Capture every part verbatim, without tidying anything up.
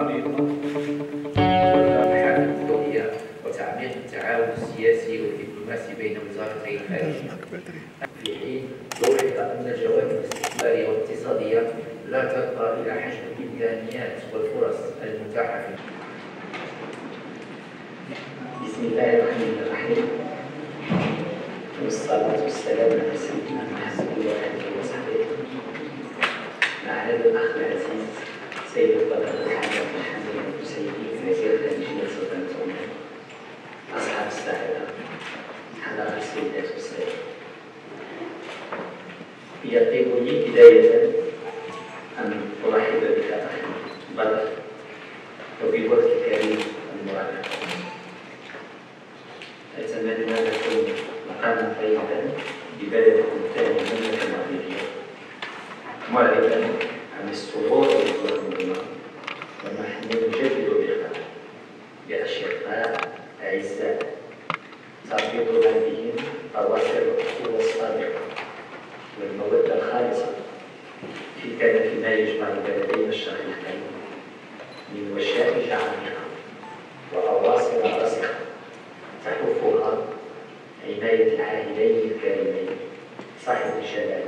الخليط والحالة الدولية وتعميق التعاون السياسي والدبلوماسي بين وزارتي الخارجية، في حين لوحظ أن الجوانب الاستثمارية والاقتصادية لا ترقى إلى حجم الإمكانيات والفرص المتاحة. بسم الله الرحمن الرحيم، والصلاة والسلام على سيدنا محمد وآله وصحبه. مع هذا الأخ العزيز سيد الطلبة الحاج محمد وسيدي وزير الخارجية سلطان عمان، أصحاب السعادة، حضرات السيدات والسادة، يطيبني بداية أن أرحب بك أخي بدر وبوقتك الكريم المبارك. أتمنى أن تكون مقاما طيبا ببلدكم الثاني المملكة المغربية، معربا عن السرور والظلم ونحن نجدد بك بأشقاء أعزاء تربطنا بهم أواصر الأخوة الصادقة والمودة الخالصة في ذلك ما يجمع البلدين الشقيقين من وشائج عميقة وأواصر راسخة تحفها عناية العائلين الكريمين صاحب الجلالة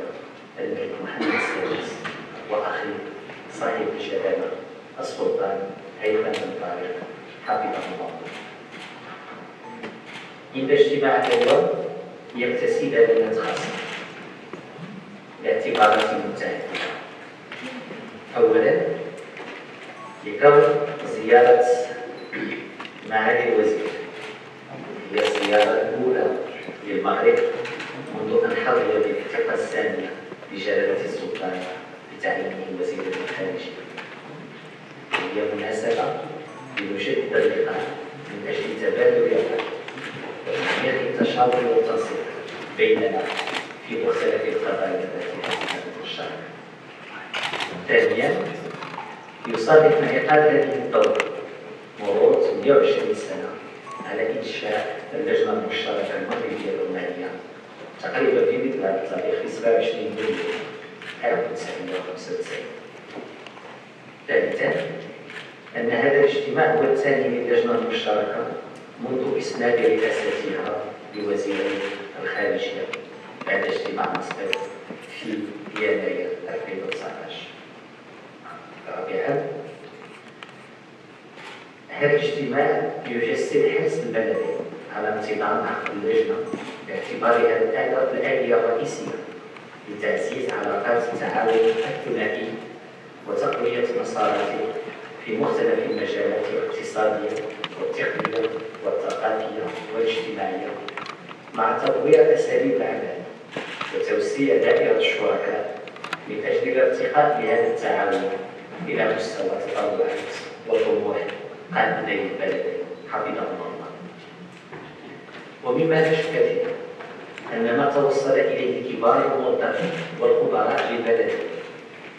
الملك محمد السادس وأخيه صاحب الجلالة السلطان هيثم بن طارق حفظه الله. إن اجتماع اليوم يكتسب لنا خاصة باعتبارات متعددة. أولا، لكون زيارة معالي الوزير هي الزيارة الأولى للمغرب منذ أن حظي بالثقة الثانية لجلالة السلطان بتعيينه وزير الخارجية، هي مناسبة لنجدد اللقاء من أجل تبادل الرأي وتحقيق التشاور والتنسيق بيننا في مختلف القضايا التي تتعلق الشعب. ثانيا، يصادف انعقاد هذه الدورة مرور مئة وعشرين سنة على إنشاء اللجنة المشتركة المغربية العمانية، تقريبا في مثل هذا التاريخ سبعة وعشرين يوليو ألف وتسعمئة وخمسة وتسعين. ثالثا، أن هذا الاجتماع هو الثاني للجنة المشتركة منذ إسناد رئاستها لوزير الخارجية بعد اجتماع مسبق في يناير ألفين وتسعطاش. رابعا، هذا الاجتماع يجسد حرص البلدين على انتظام عقد اللجنة باعتبارها الآلية الرئيسية لتعزيز علاقات التعاون الثنائي وتقوية مساراته في مختلف المجالات الاقتصادية والتقنية والثقافية والاجتماعية، مع تطوير أساليب العمل وتوسيع دائرة الشركاء من أجل الارتقاء بهذا التعاون إلى مستوى التطلعات وطموح قادمي البلد حفظهم الله. ومما لا شك فيه أن ما توصل إليه كبار الموظفين والخبراء للبلد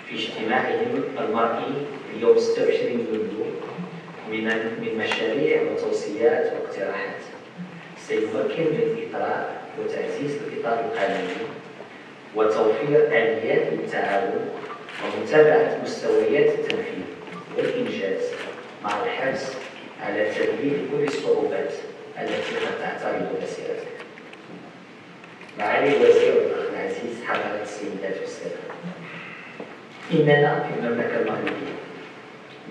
في اجتماعهم المرئي اليوم ستة وعشرين يوليو من من مشاريع وتوصيات واقتراحات سيمكن من إطراء وتعزيز الإطار القانوني وتوفير آليات للتعاون ومتابعة مستويات التنفيذ والإنجاز، مع الحرص على تذليل كل الصعوبات التي قد تعترض مسيرتك. معالي الوزير والأخ العزيز حضرة السيدات والسادة، إننا في المملكة المغربية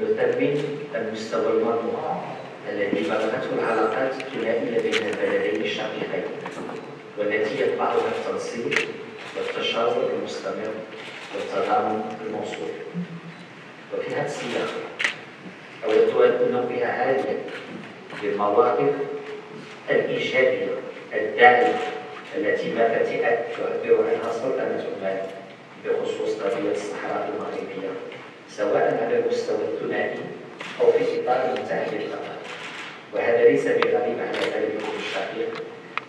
نثمن المستوى المرموق الذي بلغته العلاقات الثنائية بين البلدين الشقيقين، والتي يتبعها التنسيق والتشاور المستمر والتضامن الموصول. وفي هذا السياق أود أن أنوه عاليا للمواقف الإيجابية الداعمة التي ما بدأت تعبر عنها سلطنة عمان بخصوص قضية الصحراء المغربية، سواء على المستوى الثنائي أو في إطار متعدد الأطراف. وهذا ليس بغريب على بلدكم الشقيق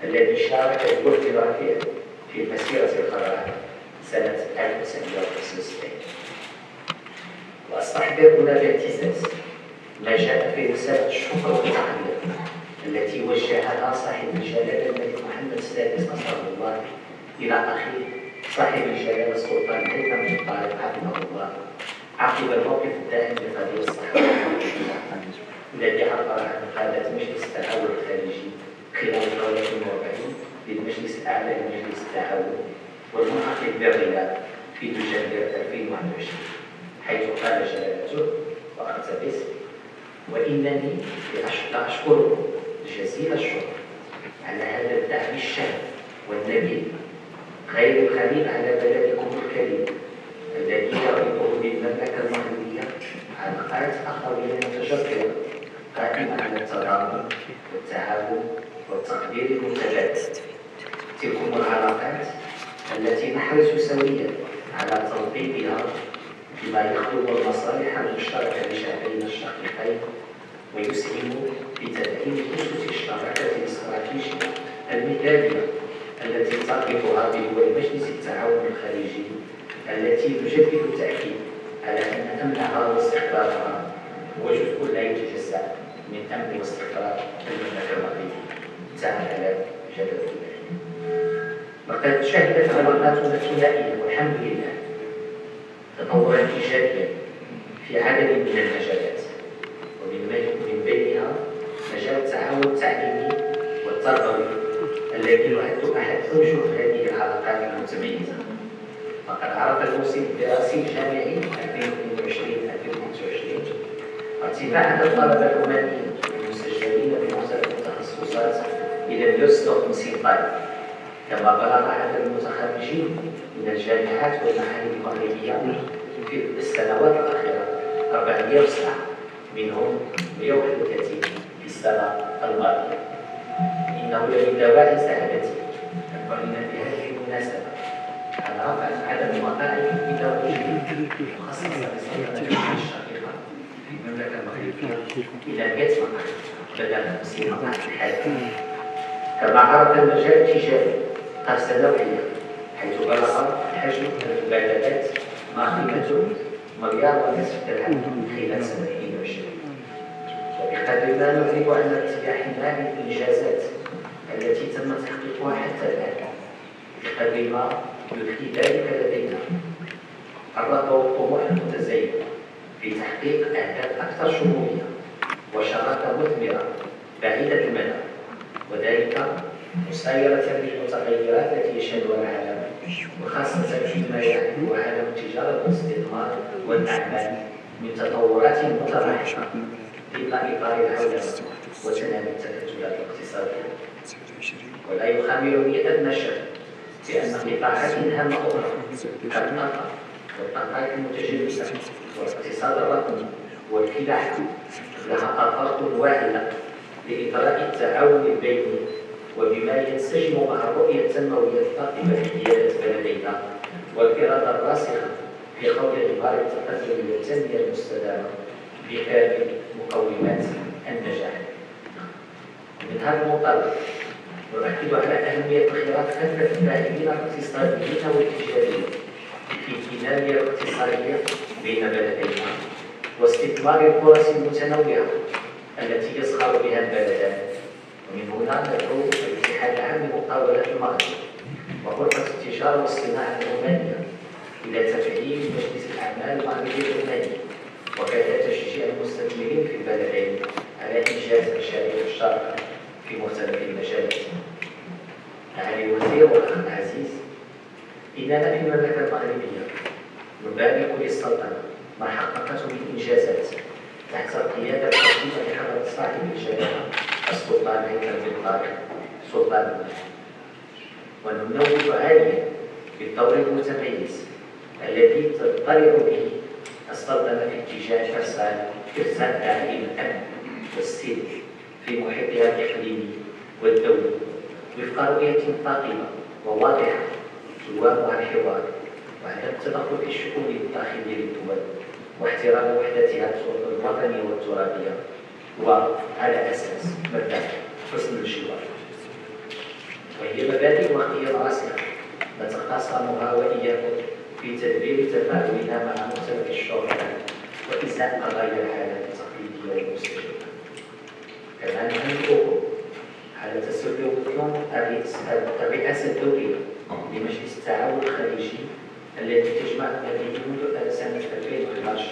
الذي شارك الجهد الرفيع في مسيرة القرار سنة ألف وتسعمئة وخمسة وستين. وأستحضر هنا باعتزاز ما جاء في رسالة الشكر والتقدير التي وجهها صاحب الجلالة الملك محمد السادس نصره الله إلى أخيه صاحب الجلالة السلطان هيثم بن طارق حفظه الله عقب الموقف الدائم لقضية الصحراء التعاون والمحقق بغداد في دجنبر ألفين وواحد وعشرين، حيث قال جلالته واقتبس: وإنني لأشكركم جزيل الشكر على هذا الدعم الشهم والنبيل غير الخليل على بلدكم الكريم الذي يربطه بالمملكة المغربية علاقات آخرين متشكلة قائمة على التضامن والتعاون والتقدير المتبادل. تلكم العلاقات التي نحرص سويا على تطبيقها بما يخدم المصالح المشتركة لشعبنا الشقيقين ويسهم بتدعيم أسس الشراكة الاستراتيجية المثالية التي تربطها بدول مجلس التعاون الخليجي، التي نجدد التأكيد على أن أمنها واستقرارها هو جزء لا يتجزأ من أمن واستقرار المملكة المغربية. تعالى جلال الله. وقد شهدت علاقاتنا الثنائية والحمد لله تطورا إيجابيا في عدد من المجالات، ومن بينها مجال التعاون التعليمي والتربوي الذي يعد أحد أوجه هذه العلاقات المتميزة. فقد عرض الموسم الدراسي الجامعي ألفين واثنين وعشرين ألفين وخمسة وعشرين ارتفاع الطلبة الرومانيين المسجلين في مختلف التخصصات إلى مئة وستة وخمسين طالب، كما بلغ عدد المتخرجين من الجامعات والمعاهد المغربية في السنوات الأخيرة أربعمئة وسبعة، منهم مئة وثلاثين في السنة الماضية. إنه لمن دواعي سعادتي أن أعلن بهذه المناسبة على رفع عدد المطاعم الإدارية المخصصة للسلطنة الشقيقة في المملكة المغربية إلى مئة مطعم بدل خمسين مطعم حاليا. كما عرض المجال التجاري قفزة نوعية، حيث بلغ حجم المبادلات مخيلته مليار ونصف درهم خلال سنة ألفين وعشرين، وبقدر ما نعرف أن ارتفاعنا للإنجازات التي تم تحقيقها حتى الآن بقدر ما يلقي ذلك لدينا الرغبة والطموح المتزايد في تحقيق أهداف أكثر شمولية وشراكة مثمرة بعيدة المدى، وذلك مسايرة بالمتغيرات التي يشهدها العالم، وخاصة فيما يعرفه عالم التجارة والاستثمار والأعمال من تطورات متراحمة ضمن إطار العولمة وتنامي التكتلات الاقتصادية. ولا يخامرني أدنى شك بأن قطاعات هامة أخرى كالطاقة والطاقات المتجددة والاقتصاد الرقمي والفلاحة لها آفاق واعدة لإطراء التعاون البيني وبما ينسجم مع الرؤية التنموية الثاقبة لدينا بلدينا والإرادة الراسخة في خوض غبار التقدم والتنمية المستدامة بكامل مقومات النجاح. من هذا المنطلق نؤكد على أهمية خيارات كافة اللاعبين الاقتصاديين والتجاريين في الدينامية الاقتصادية بين بلدينا واستثمار الفرص المتنوعة التي يزخر بها البلدان. ومن هنا ندعو الاتحاد العام لمقاولات المغرب وغرفة التجارة والصناعة الرومانية إلى تفعيل مجلس الأعمال المغربي الروماني، وكذا تشجيع المستثمرين في البلدين على إنجاز مشاريع مشتركة في مختلف المجالات. علي الوزير والأخ العزيز، إننا في المملكة المغربية نبارك للسلطنة ما حققته من إنجازات تحت القيادة الحكيمة لحضرة صاحب الجلالة السلطان هيثم بن طارق سلطان المملكة، وننوه عاليا بالدور المتميز الذي تضطرع به السلطنة في اتجاه إرسال داعمين الأمن والسلم في محيطها الإقليمي والدولي وفق رؤية ثاقبة وواضحة تداوم على الحوار وعدم التدخل في الشؤون الداخلية للدول واحترام وحدتها الوطنية والترابية، وعلى أساس مبدأ حسن الجوار، وهي مبادئ وقتية راسخة نتقاسمها وإياكم في تدبير تفاعلنا مع مختلف الشركاء وإزاء قضايا الحالات التقليدية والمستجدة. كما نحثكم على تسلمكم الرئاسة الدولية لمجلس التعاون الخليجي التي تجمع بين منذ سنة ألفين وأحد عشر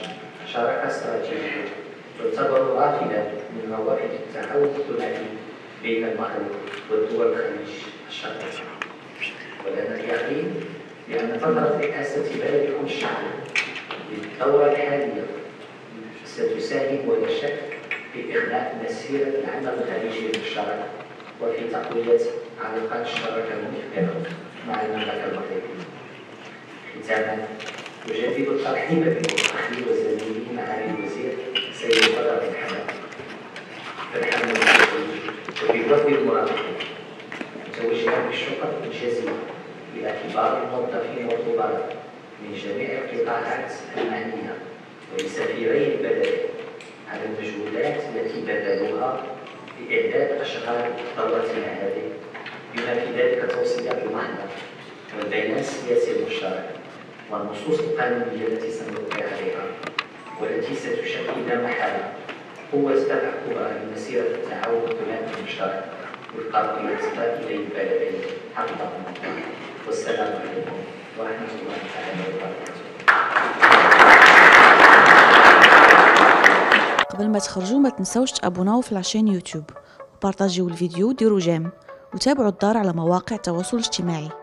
شراكة استراتيجية تعتبر واحدة من مواقع التعاون الثنائي بين المغرب والدول الخليج الشرقية. ولأن اليقين لأن فترة الرئاسة في بلد يكون شعبي للثورة الحالية ستساهم ولا شك في إغلاق مسيرة العمل الخليجي المشترك وفي تقوية علاقات الشراكة المثمرة مع المملكة المغربية. ختاما أجدد الترحيب بكم أخي وزميلي معالي الوزير سيد طارق بن حمد بن حمد وبفضل المرافقين، متوجها بالشكر الجزيل إلى كبار الموظفين والخبراء من جميع القطاعات المعنية ولسفيري البلد على المجهودات التي بذلوها لإعداد أشغال ثورتنا هذه، بما في ذلك توصية المحنة والبيان السياسي المشترك والنصوص القانونية التي سنلقي عليها والتي ستشكل محلا قوة تحكمها لمسيرة التعاون الدولي المشترك والقابلية إليه البلدين حقهم. والسلام عليكم ورحمة الله تعالى وبركاته. قبل ما تخرجوا ما تنسوش تابوناو في لاشين يوتيوب وبارطاجيو الفيديو وديروا جيم وتابعوا الدار على مواقع التواصل الاجتماعي.